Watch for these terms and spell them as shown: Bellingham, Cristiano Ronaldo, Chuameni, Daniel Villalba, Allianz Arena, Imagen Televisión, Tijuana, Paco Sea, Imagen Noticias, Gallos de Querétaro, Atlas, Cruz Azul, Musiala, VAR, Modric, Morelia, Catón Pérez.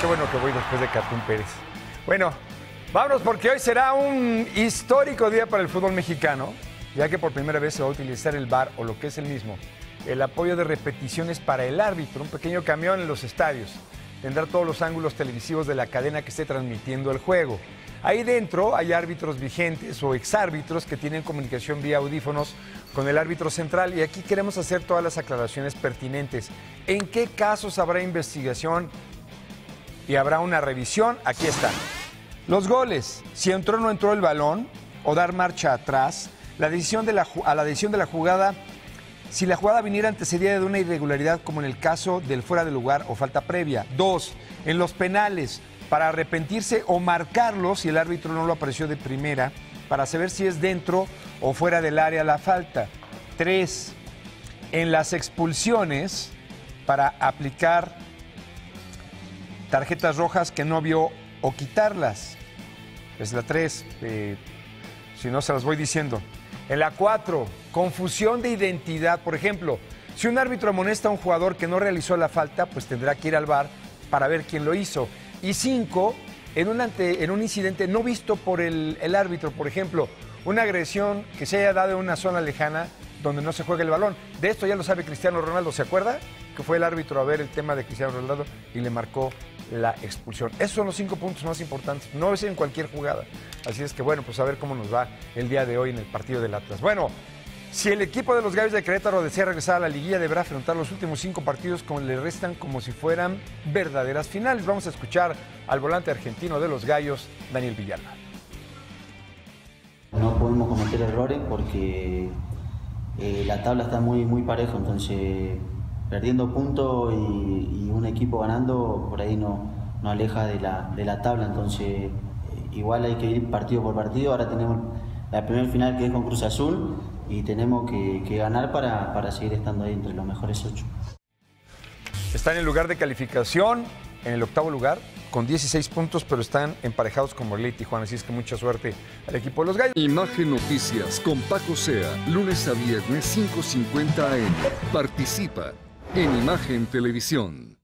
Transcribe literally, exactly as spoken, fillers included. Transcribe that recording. Qué bueno que voy después de Catón Pérez. Bueno, vámonos porque hoy será un histórico día para el fútbol mexicano, ya que por primera vez se va a utilizar el V A R, o lo que es el mismo, el apoyo de repeticiones para el árbitro, un pequeño camión en los estadios. Tendrá todos los ángulos televisivos de la cadena que esté transmitiendo el juego. Ahí dentro hay árbitros vigentes o exárbitros que tienen comunicación vía audífonos con el árbitro central, y aquí queremos hacer todas las aclaraciones pertinentes. ¿En qué casos habrá investigación y habrá una revisión? Aquí está. Los goles, si entró o no entró el balón, o dar marcha atrás, la decisión de la, a la decisión de la jugada, si la jugada viniera antecedida de una irregularidad, como en el caso del fuera de lugar o falta previa. Dos, en los penales, para arrepentirse o marcarlo si el árbitro no lo apreció de primera, para saber si es dentro o fuera del área la falta. Tres, en las expulsiones, para aplicar tarjetas rojas que no vio o quitarlas. Es la tres, eh, si no se las voy diciendo. En la cuatro, confusión de identidad. Por ejemplo, si un árbitro amonesta a un jugador que no realizó la falta, pues tendrá que ir al V A R para ver quién lo hizo. Y cinco, en un, ante, en un incidente no visto por el, el árbitro. Por ejemplo, una agresión que se haya dado en una zona lejana donde no se juega el balón. De esto ya lo sabe Cristiano Ronaldo, ¿se acuerda? Que fue el árbitro a ver el tema de Cristiano Ronaldo y le marcó la expulsión. Esos son los cinco puntos más importantes, no es en cualquier jugada. Así es que bueno, pues a ver cómo nos va el día de hoy en el partido del Atlas. Bueno, si el equipo de los Gallos de Querétaro desea regresar a la liguilla, deberá afrontar los últimos cinco partidos como le restan como si fueran verdaderas finales. Vamos a escuchar al volante argentino de los Gallos, Daniel Villalba. No podemos cometer errores porque eh, la tabla está muy, muy pareja, entonces perdiendo puntos y, y un equipo ganando, por ahí no, no aleja de la, de la tabla, entonces igual hay que ir partido por partido. Ahora tenemos la primera final que es con Cruz Azul y tenemos que, que ganar para, para seguir estando ahí entre los mejores ocho. Están en el lugar de calificación, en el octavo lugar, con dieciséis puntos, pero están emparejados con Morelia y Tijuana, así es que mucha suerte al equipo de los Gallos. Imagen Noticias con Paco Sea, lunes a viernes cinco cincuenta a eme. Participa en Imagen Televisión.